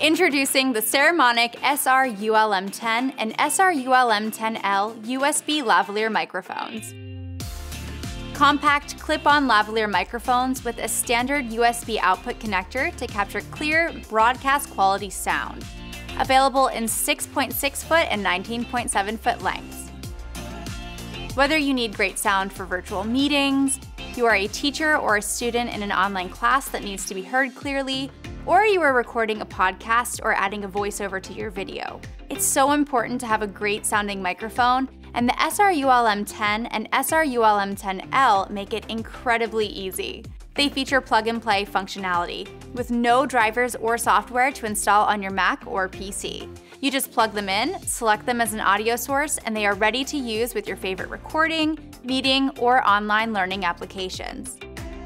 Introducing the Saramonic SR-ULM10 and SR-ULM10L USB lavalier microphones. Compact clip-on lavalier microphones with a standard USB output connector to capture clear, broadcast quality sound. Available in 6.6-foot and 19.7-foot lengths. Whether you need great sound for virtual meetings, you are a teacher or a student in an online class that needs to be heard clearly, or you are recording a podcast or adding a voiceover to your video. It's so important to have a great sounding microphone, and the SR-ULM10 and SR-ULM10L make it incredibly easy. They feature plug-and-play functionality, with no drivers or software to install on your Mac or PC. You just plug them in, select them as an audio source, and they are ready to use with your favorite recording, meeting, or online learning applications.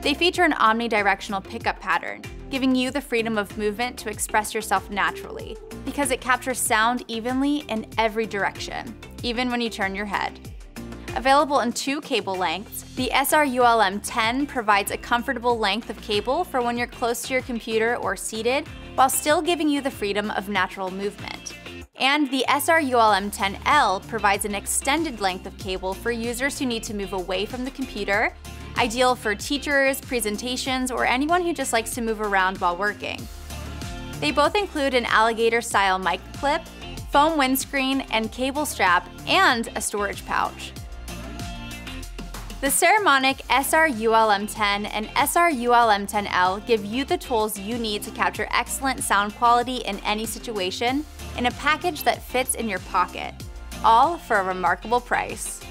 They feature an omnidirectional pickup pattern, giving you the freedom of movement to express yourself naturally, because it captures sound evenly in every direction, even when you turn your head. Available in 2 cable lengths, the SR-ULM10 provides a comfortable length of cable for when you're close to your computer or seated, while still giving you the freedom of natural movement. And the SR-ULM10L provides an extended length of cable for users who need to move away from the computer, ideal for teachers, presentations, or anyone who just likes to move around while working. They both include an alligator-style mic clip, foam windscreen, and cable strap, and a storage pouch. The Saramonic SR-ULM10 and SR-ULM10L give you the tools you need to capture excellent sound quality in any situation in a package that fits in your pocket, all for a remarkable price.